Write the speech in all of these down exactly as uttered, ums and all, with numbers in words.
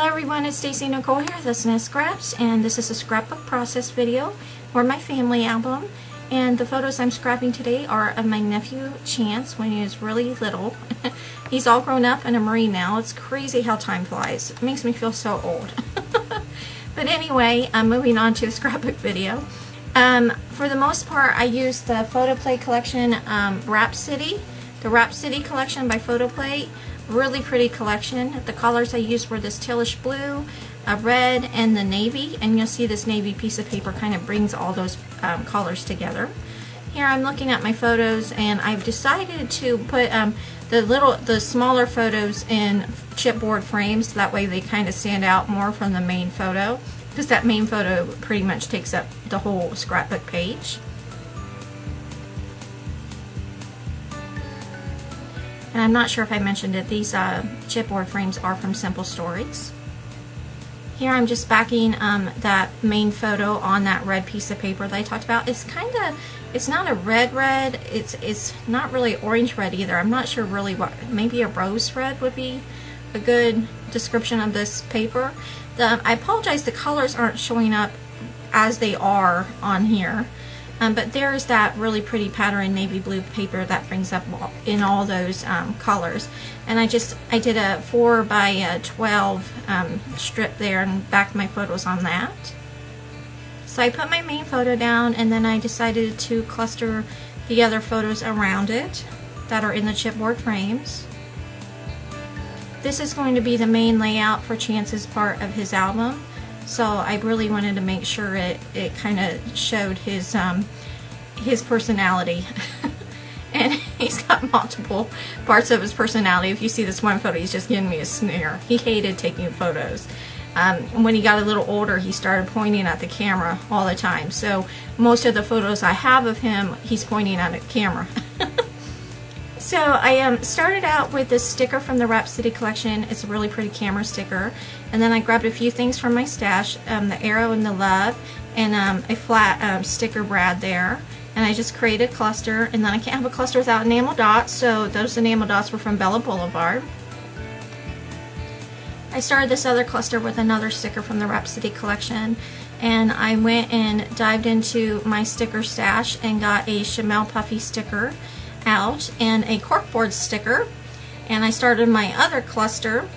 Hello everyone, it's Stacey Nicole here with Snaps Scraps, and this is a scrapbook process video for my family album. And the photos I'm scrapping today are of my nephew Chance when he was really little. He's all grown up and a Marine now. It's crazy how time flies. It makes me feel so old. But anyway, I'm moving on to the scrapbook video. Um, for the most part, I used the PhotoPlay collection, um, Wrap City, the Wrap City collection by PhotoPlay. Really pretty collection. The colors I used were this tealish blue, a red, and the navy, and you'll see this navy piece of paper kind of brings all those um, colors together. Here I'm looking at my photos, and I've decided to put um, the little, the smaller photos in chipboard frames, so that way they kind of stand out more from the main photo, because that main photo pretty much takes up the whole scrapbook page. And I'm not sure if I mentioned it, these uh, chipboard frames are from Simple Stories. Here I'm just backing um, that main photo on that red piece of paper that I talked about. It's kind of, it's not a red red, it's it's not really orange red either. I'm not sure really what, maybe a rose red would be a good description of this paper. The, I apologize, the colors aren't showing up as they are on here. Um, but there's that really pretty pattern navy blue paper that brings up in all those um, colors. And I just, I did a four by twelve um, strip there and backed my photos on that. So I put my main photo down, and then I decided to cluster the other photos around it that are in the chipboard frames. This is going to be the main layout for Chance's part of his album. So I really wanted to make sure it, it kind of showed his um, his personality. And he's got multiple parts of his personality. If you see this one photo, he's just giving me a sneer. He hated taking photos. Um, when he got a little older, he started pointing at the camera all the time. So most of the photos I have of him, he's pointing at a camera. So I um, started out with this sticker from the Rhapsody Collection. It's a really pretty camera sticker. And then I grabbed a few things from my stash, um, the arrow and the love, and um, a flat um, sticker brad there. And I just created a cluster, and then I can't have a cluster without enamel dots, so those enamel dots were from Bella Boulevard. I started this other cluster with another sticker from the Rhapsody Collection, and I went and dived into my sticker stash and got a Chamel Puffy sticker out and a corkboard sticker, and I started my other cluster,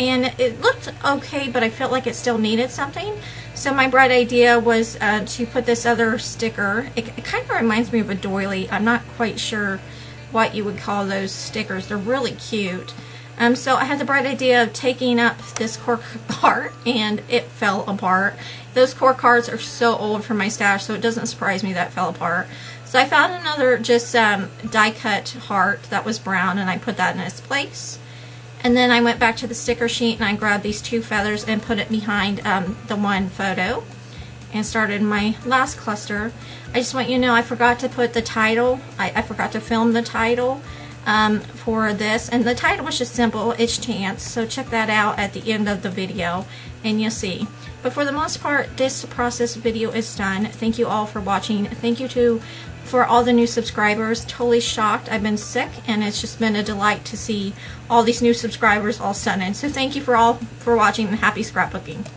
and it looked okay, but I felt like it still needed something. So my bright idea was uh, to put this other sticker. It, it kind of reminds me of a doily. I'm not quite sure what you would call those stickers. They're really cute. Um, so I had the bright idea of taking up this cork card, and it fell apart. Those cork cards are so old from my stash, so it doesn't surprise me that it fell apart. So I found another just um, die cut heart that was brown, and I put that in its place. And then I went back to the sticker sheet, and I grabbed these two feathers and put it behind um, the one photo and started my last cluster. I just want you to know I forgot to put the title. I, I forgot to film the title um, for this, and the title was just simple, it's Chance, so check that out at the end of the video and you'll see. But for the most part, this process video is done. Thank you all for watching. Thank you to for all the new subscribers. Totally shocked. I've been sick, and it's just been a delight to see all these new subscribers all sudden. So thank you for all for watching, and happy scrapbooking.